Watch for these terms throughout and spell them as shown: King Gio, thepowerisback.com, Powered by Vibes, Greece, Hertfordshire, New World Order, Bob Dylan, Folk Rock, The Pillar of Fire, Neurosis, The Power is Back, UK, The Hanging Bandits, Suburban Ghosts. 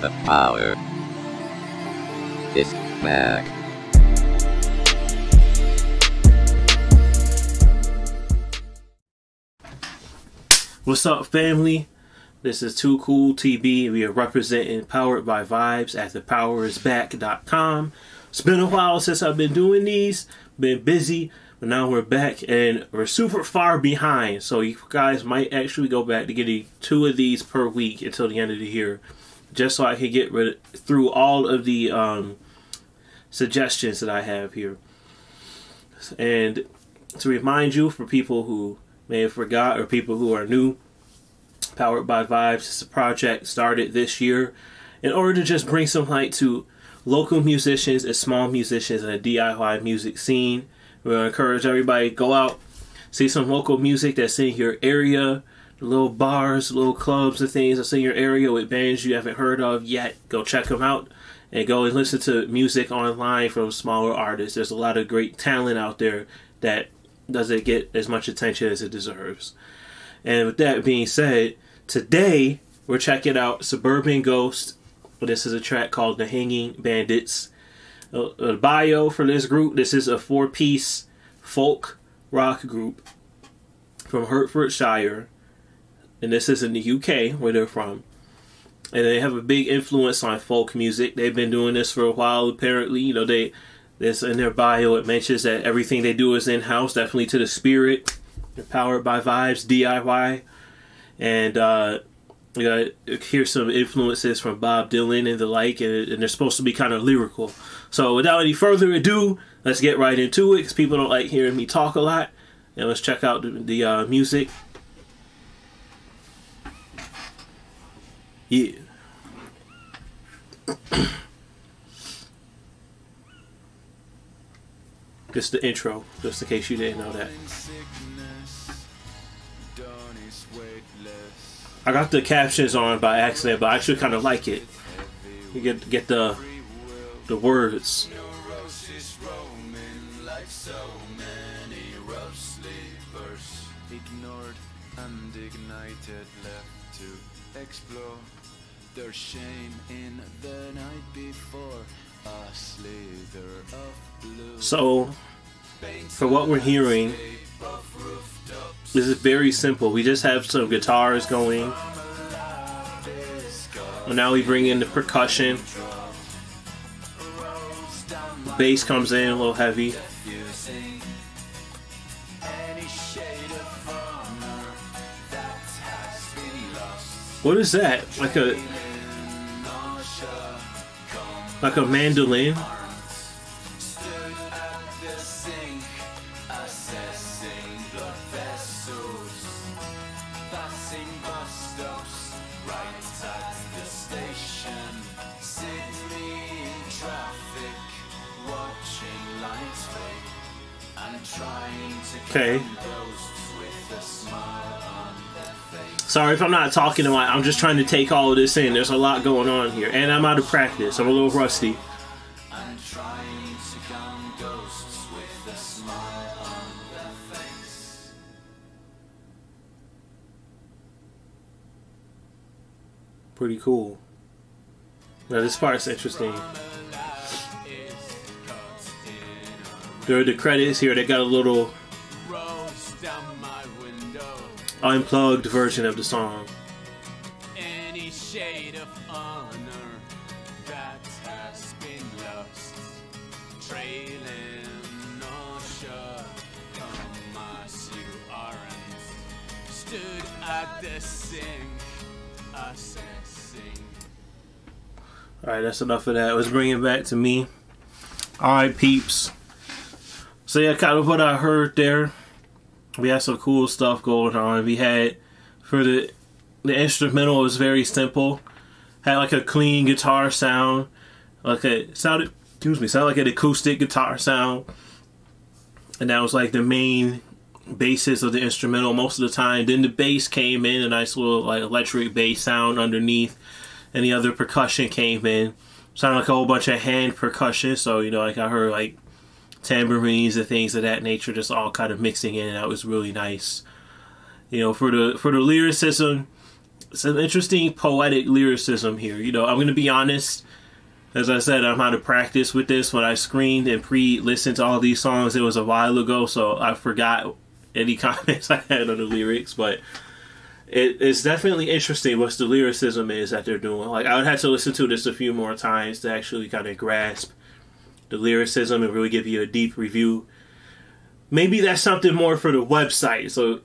The power is back. What's up, family? This is Too Cool TB. We are representing Powered by Vibes at thepowerisback.com. It's been a while since I've been doing these. Been busy, but now we're back and we're super far behind. So you guys might actually go back to getting 2 of these per week until the end of the year. Just so I can get through all of the suggestions that I have here. And to remind you, for people who may have forgot or people who are new, Powered by Vibes is a project started this year in order to just bring some light to local musicians and small musicians in a DIY music scene. We encourage everybody to go out, see some local music that's in your area. Little bars, little clubs and things that's in your area with bands you haven't heard of yet. Go check them out and go and listen to music online from smaller artists. There's a lot of great talent out there that doesn't get as much attention as it deserves. And with that being said, today we're checking out Suburban Ghosts. This is a track called The Hanging Bandits. A bio for this group: this is a 4-piece folk rock group from Hertfordshire. And this is in the UK, where they're from. And they have a big influence on folk music. They've been doing this for a while, apparently. You know, this in their bio, it mentions that everything they do is in-house, definitely to the spirit. They're Powered by Vibes, DIY. And you gotta hear some influences from Bob Dylan and the like, and they're supposed to be kind of lyrical. So without any further ado, let's get right into it, because people don't like hearing me talk a lot. And let's check out the music. Yeah. Just the intro, just in case you didn't know that. I got the captions on by accident, but I actually kind of like it. You get the words. Neurosis roaming like so many rough sleepers, ignored, undignified, left to explore their shame in the night before a slither of blue. So, for what we're hearing, this is very simple. We just have some guitars going, and now we bring in the percussion. The bass comes in a little heavy. What is that? Like a mandolin? Okay. Sorry if I'm not talking a lot. I'm just trying to take all of this in. There's a lot going on here. And I'm out of practice. I'm a little rusty. I'm trying to calm ghosts with a smile on their face. Pretty cool. Now this part's interesting. During the credits here, they got a little unplugged version of the song. Any shade of honor that has been lost, trailing on shore, Thomas, you aren't stood at the sink, assessing. Alright, that's enough of that. Let's bring it back to me. Alright, peeps. So yeah, kind of what I heard there. We had some cool stuff going on. We had, for the instrumental, it was very simple. Had like a clean guitar sound, like a sounded like an acoustic guitar sound, and that was like the main basis of the instrumental most of the time. Then the bass came in, a nice little like electric bass sound underneath, and the other percussion came in. Sounded like a whole bunch of hand percussion. So you know, like I heard like tambourines and things of that nature, just all kind of mixing in. That was really nice. You know, for the lyricism, some interesting poetic lyricism here. You know, I'm going to be honest. As I said, I'm out of practice with this. When I screened and pre-listened to all these songs, it was a while ago, so I forgot any comments I had on the lyrics. But it's definitely interesting what the lyricism is that they're doing. Like, I would have to listen to this a few more times to actually kind of grasp the lyricism and really give you a deep review. Maybe that's something more for the website. So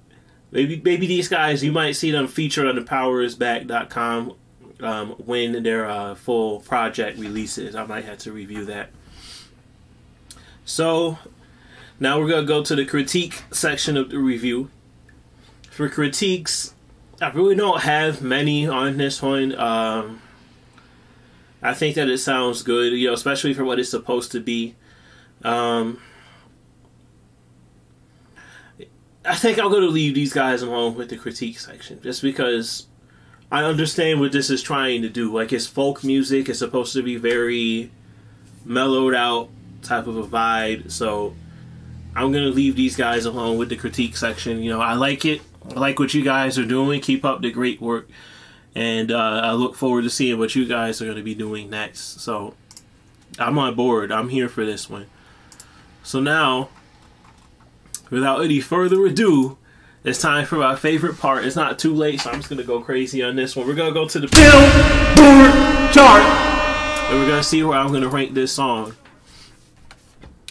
maybe these guys, you might see them featured on thepowerisback.com. When their full project releases, I might have to review that. So now we're gonna go to the critique section of the review. For critiques, I really don't have many on this one. I think that it sounds good, you know, especially for what it's supposed to be. I think I'm gonna leave these guys alone with the critique section, just because I understand what this is trying to do. Like, it's folk music. It's supposed to be very mellowed out type of a vibe. So I'm going to leave these guys alone with the critique section. You know, I like it. I like what you guys are doing. Keep up the great work. And I look forward to seeing what you guys are going to be doing next. So I'm on board. I'm here for this one. So now, without any further ado, it's time for my favorite part. It's not too late, so I'm just going to go crazy on this one. We're going to go to the Billboard chart, and we're going to see where I'm going to rank this song.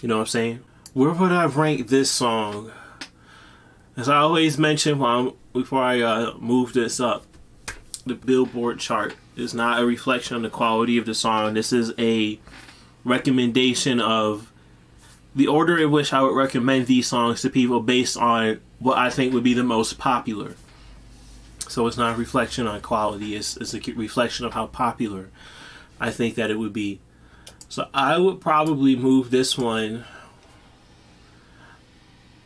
You know what I'm saying? Where would I rank this song? As I always mention before I move this up, the Billboard chart is not a reflection on the quality of the song. This is a recommendation of the order in which I would recommend these songs to people based on what I think would be the most popular. So it's not a reflection on quality. It's a reflection of how popular I think that it would be. So I would probably move this one.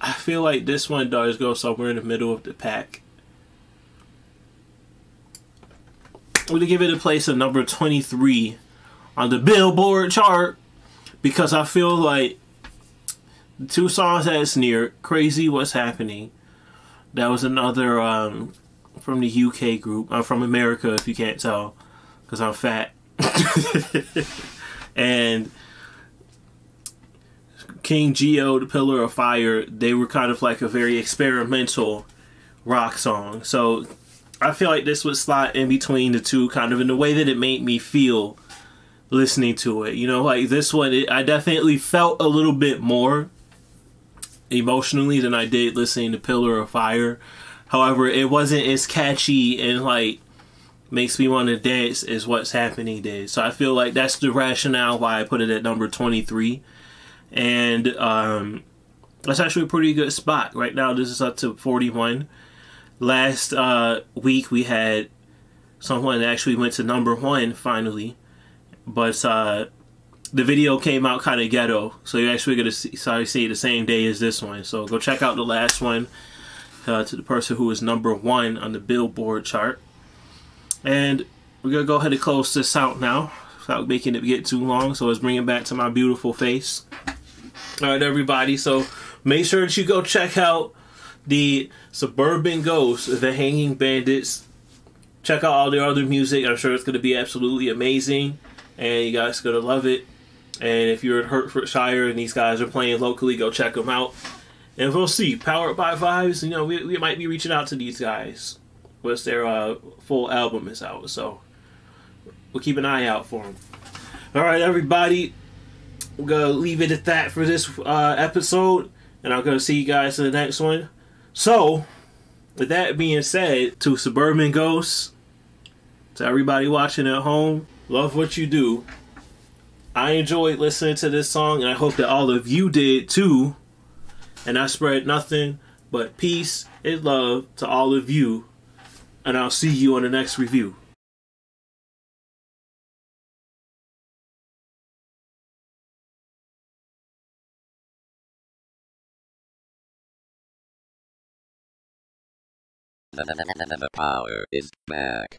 I feel like this one does go somewhere in the middle of the pack. I'm going to give it a place of number 23 on the Billboard chart, because I feel like the two songs that it's near, Crazy What's Happening, that was another from the UK group. I'm from America, if you can't tell, because I'm fat. And King Gio, The Pillar of Fire, they were kind of like a very experimental rock song. So I feel like this would slot in between the two, kind of in the way that it made me feel listening to it. You know, like this one, I definitely felt a little bit more emotionally than I did listening to Pillar of Fire. However, it wasn't as catchy and like makes me want to dance as What's Happening did. So I feel like that's the rationale why I put it at number 23. And that's actually a pretty good spot. Right now this is up to 41. Last week we had someone that actually went to number 1 finally, but the video came out kind of ghetto, so you're actually going to see it the same day as this one. So go check out the last one to the person who was number 1 on the Billboard chart. And we're going to go ahead and close this out now without making it get too long. So let's bring it back to my beautiful face. All right, everybody. So make sure that you go check out the Suburban Ghosts, The Hanging Bandits. Check out all their other music. I'm sure it's going to be absolutely amazing, and you guys are going to love it. And if you're in Hertfordshire and these guys are playing locally, go check them out. And we'll see. Powered by Vibes, you know, we might be reaching out to these guys once their full album is out. So we'll keep an eye out for them. All right, everybody. We're going to leave it at that for this episode. And I'm going to see you guys in the next one. So, with that being said, to Suburban Ghosts, to everybody watching at home, love what you do. I enjoyed listening to this song, and I hope that all of you did too. And I spread nothing but peace and love to all of you. And I'll see you on the next review. The power is back.